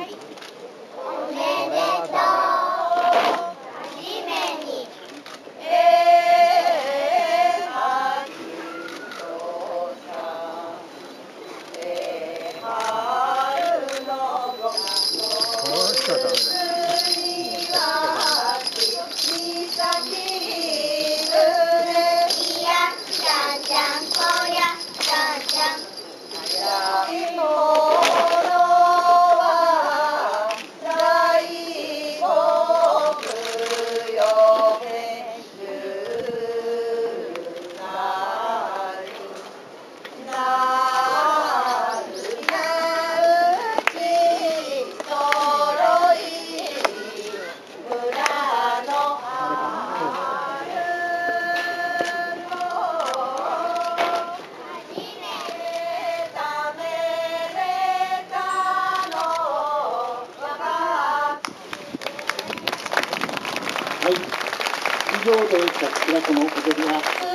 以上でいったこの踊りは。